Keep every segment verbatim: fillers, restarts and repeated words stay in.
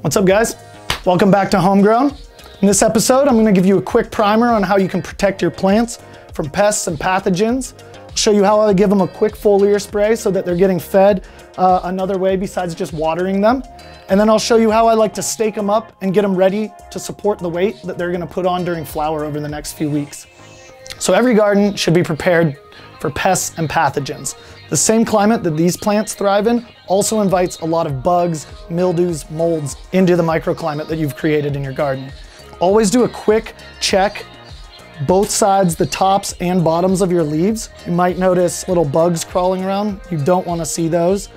What's up, guys? Welcome back to Homegrown. In this episode, I'm gonna give you a quick primer on how you can protect your plants from pests and pathogens. I'll show you how I give them a quick foliar spray so that they're getting fed uh, another way besides just watering them. And then I'll show you how I like to stake them up and get them ready to support the weight that they're gonna put on during flower over the next few weeks. So every garden should be prepared for pests and pathogens. The same climate that these plants thrive in also invites a lot of bugs, mildews, molds into the microclimate that you've created in your garden. Always do a quick check, both sides, the tops and bottoms of your leaves. You might notice little bugs crawling around. You don't want to see those.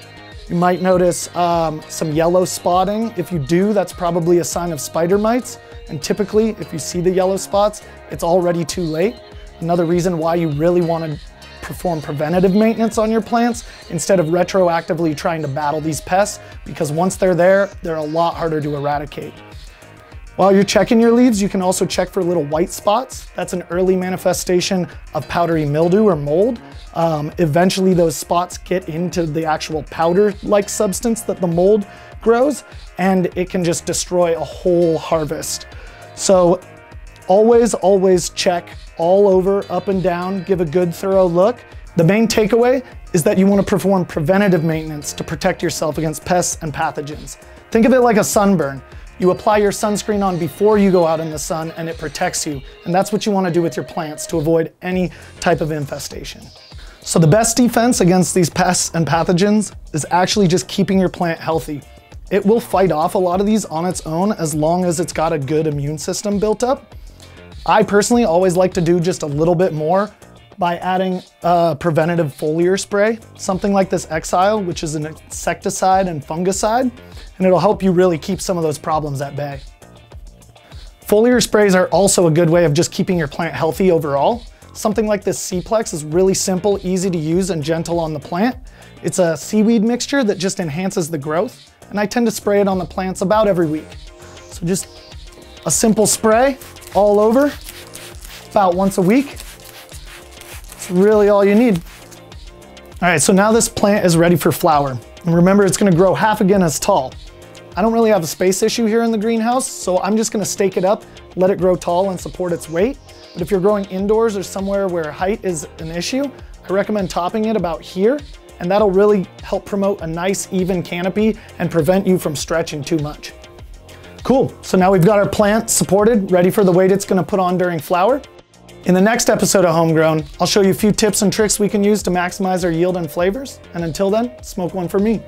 You might notice um, some yellow spotting. If you do, that's probably a sign of spider mites. And typically, if you see the yellow spots, it's already too late. Another reason why you really want to perform preventative maintenance on your plants instead of retroactively trying to battle these pests, because once they're there, they're a lot harder to eradicate. While you're checking your leaves, you can also check for little white spots. That's an early manifestation of powdery mildew or mold. Um, eventually those spots get into the actual powder-like substance that the mold grows, and it can just destroy a whole harvest. So always, always check all over, up and down, give a good thorough look. The main takeaway is that you want to perform preventative maintenance to protect yourself against pests and pathogens. Think of it like a sunburn. You apply your sunscreen on before you go out in the sun and it protects you. And that's what you want to do with your plants to avoid any type of infestation. So the best defense against these pests and pathogens is actually just keeping your plant healthy. It will fight off a lot of these on its own as long as it's got a good immune system built up. I personally always like to do just a little bit more by adding a preventative foliar spray, something like this Exile, which is an insecticide and fungicide, and it'll help you really keep some of those problems at bay. Foliar sprays are also a good way of just keeping your plant healthy overall. Something like this Cplex is really simple, easy to use, and gentle on the plant. It's a seaweed mixture that just enhances the growth, and I tend to spray it on the plants about every week. So just a simple spray all over, about once a week. It's really all you need. All right, so now this plant is ready for flower. And remember, it's gonna grow half again as tall. I don't really have a space issue here in the greenhouse, so I'm just gonna stake it up, let it grow tall and support its weight. But if you're growing indoors or somewhere where height is an issue, I recommend topping it about here, and that'll really help promote a nice even canopy and prevent you from stretching too much. Cool, so now we've got our plant supported, ready for the weight it's gonna put on during flower. In the next episode of Homegrown, I'll show you a few tips and tricks we can use to maximize our yield and flavors. And until then, smoke one for me.